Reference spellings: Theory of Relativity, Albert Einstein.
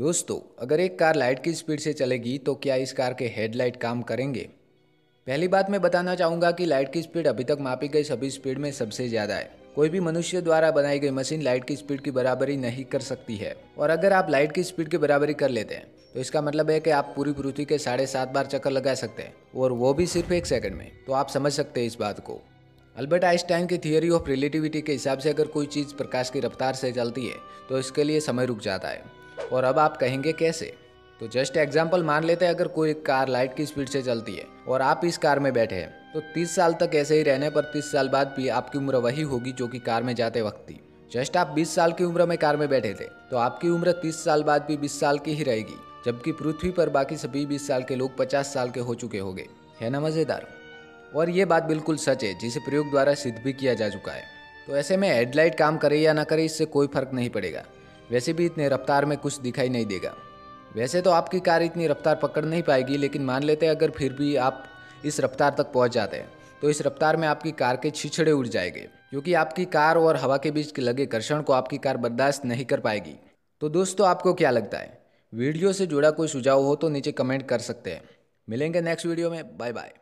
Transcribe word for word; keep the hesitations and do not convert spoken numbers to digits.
दोस्तों, अगर एक कार लाइट की स्पीड से चलेगी तो क्या इस कार के हेडलाइट काम करेंगे? पहली बात मैं बताना चाहूँगा कि लाइट की स्पीड अभी तक मापी गई सभी स्पीड में सबसे ज़्यादा है। कोई भी मनुष्य द्वारा बनाई गई मशीन लाइट की स्पीड की बराबरी नहीं कर सकती है, और अगर आप लाइट की स्पीड की बराबरी कर लेते हैं तो इसका मतलब है कि आप पूरी पृथ्वी के साढ़े सात बार चक्कर लगा सकते हैं, और वो भी सिर्फ एक सेकंड में। तो आप समझ सकते हैं इस बात को। अल्बर्ट आइंस्टाइन की थियोरी ऑफ रिलेटिविटी के हिसाब से अगर कोई चीज़ प्रकाश की रफ्तार से चलती है तो इसके लिए समय रुक जाता है। और अब आप कहेंगे कैसे? तो जस्ट एग्जाम्पल मान लेते हैं, अगर कोई कार लाइट की स्पीड से चलती है और आप इस कार में बैठे हैं तो तीस साल तक ऐसे ही रहने पर तीस साल बाद भी आपकी उम्र वही होगी जो कि कार में जाते वक्त थी। जस्ट आप बीस साल की उम्र में कार में बैठे थे तो आपकी उम्र तीस साल बाद भी बीस साल की ही रहेगी, जबकि पृथ्वी पर बाकी सभी बीस साल के लोग पचास साल के हो चुके होंगे। है ना मज़ेदार? और ये बात बिल्कुल सच है, जिसे प्रयोग द्वारा सिद्ध भी किया जा चुका है। तो ऐसे में हेडलाइट काम करे या ना करे इससे कोई फर्क नहीं पड़ेगा, वैसे भी इतने रफ्तार में कुछ दिखाई नहीं देगा। वैसे तो आपकी कार इतनी रफ्तार पकड़ नहीं पाएगी, लेकिन मान लेते हैं अगर फिर भी आप इस रफ्तार तक पहुंच जाते हैं तो इस रफ्तार में आपकी कार के छिछड़े उड़ जाएंगे, क्योंकि आपकी कार और हवा के बीच के लगे घर्षण को आपकी कार बर्दाश्त नहीं कर पाएगी। तो दोस्तों, आपको क्या लगता है? वीडियो से जुड़ा कोई सुझाव हो तो नीचे कमेंट कर सकते हैं। मिलेंगे नेक्स्ट वीडियो में। Bye bye.